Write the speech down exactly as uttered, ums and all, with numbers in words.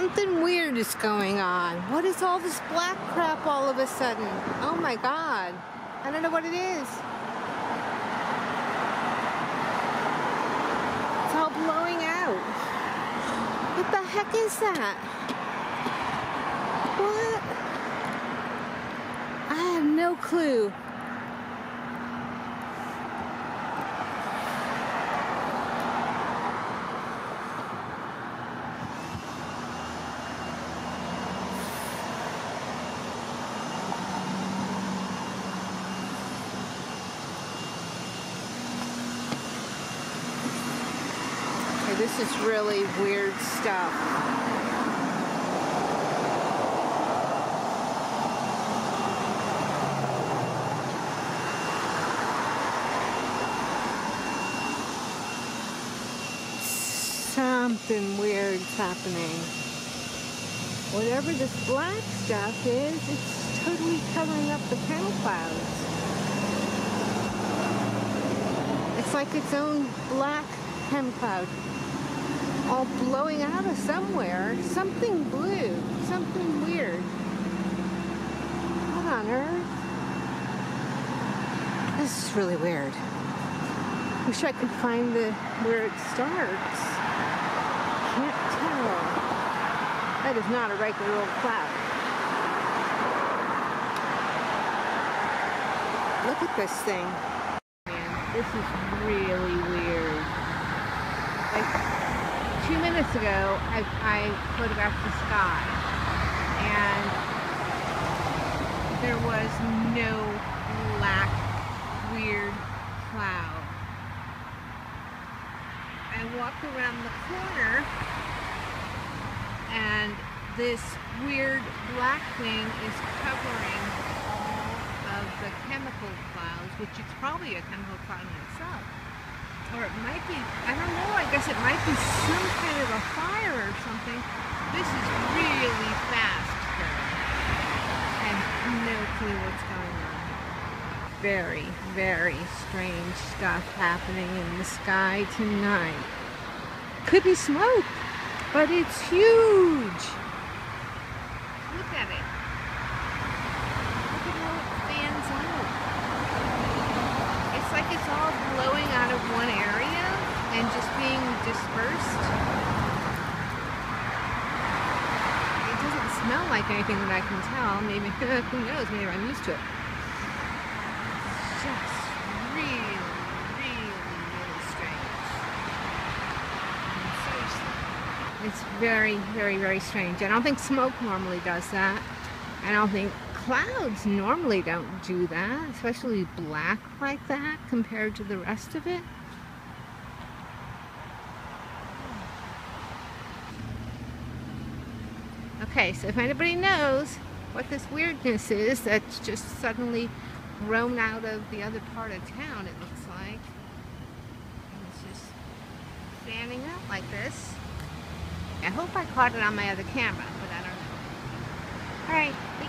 Something weird is going on. What is all this black crap all of a sudden? Oh my God. I don't know what it is. It's all blowing out. What the heck is that? What? I have no clue. This is really weird stuff. Something weird's happening. Whatever this black stuff is, it's totally covering up the panel clouds. It's like its own black hem cloud. All blowing out of somewhere. Something blue. Something weird. What on earth? This is really weird. Wish I could find the where it starts. Can't tell. That is not a regular old cloud. Look at this thing. Man, this is really weird. Like, two minutes ago, I, I photographed the sky, and there was no black, weird cloud. I walked around the corner, and this weird black thing is covering all of the chemical clouds, which is probably a chemical cloud in itself. Or it might be, I don't know, I guess it might be some kind of a fire or something. This is really fast, though. I have no clue what's going on. Very, very strange stuff happening in the sky tonight. Could be smoke, but it's huge. Look at it. Look at how it fans out. It's like it's all blowing out of one area and just being dispersed. It doesn't smell like anything that I can tell. Maybe, who knows, maybe I'm used to it. It's just really, really, really strange. Seriously. It's very, very, very strange. I don't think smoke normally does that. I don't think clouds normally don't do that, especially black like that compared to the rest of it. Okay, so if anybody knows what this weirdness is that's just suddenly grown out of the other part of town, it looks like. And it's just fanning out like this. I hope I caught it on my other camera, but I don't know. All right.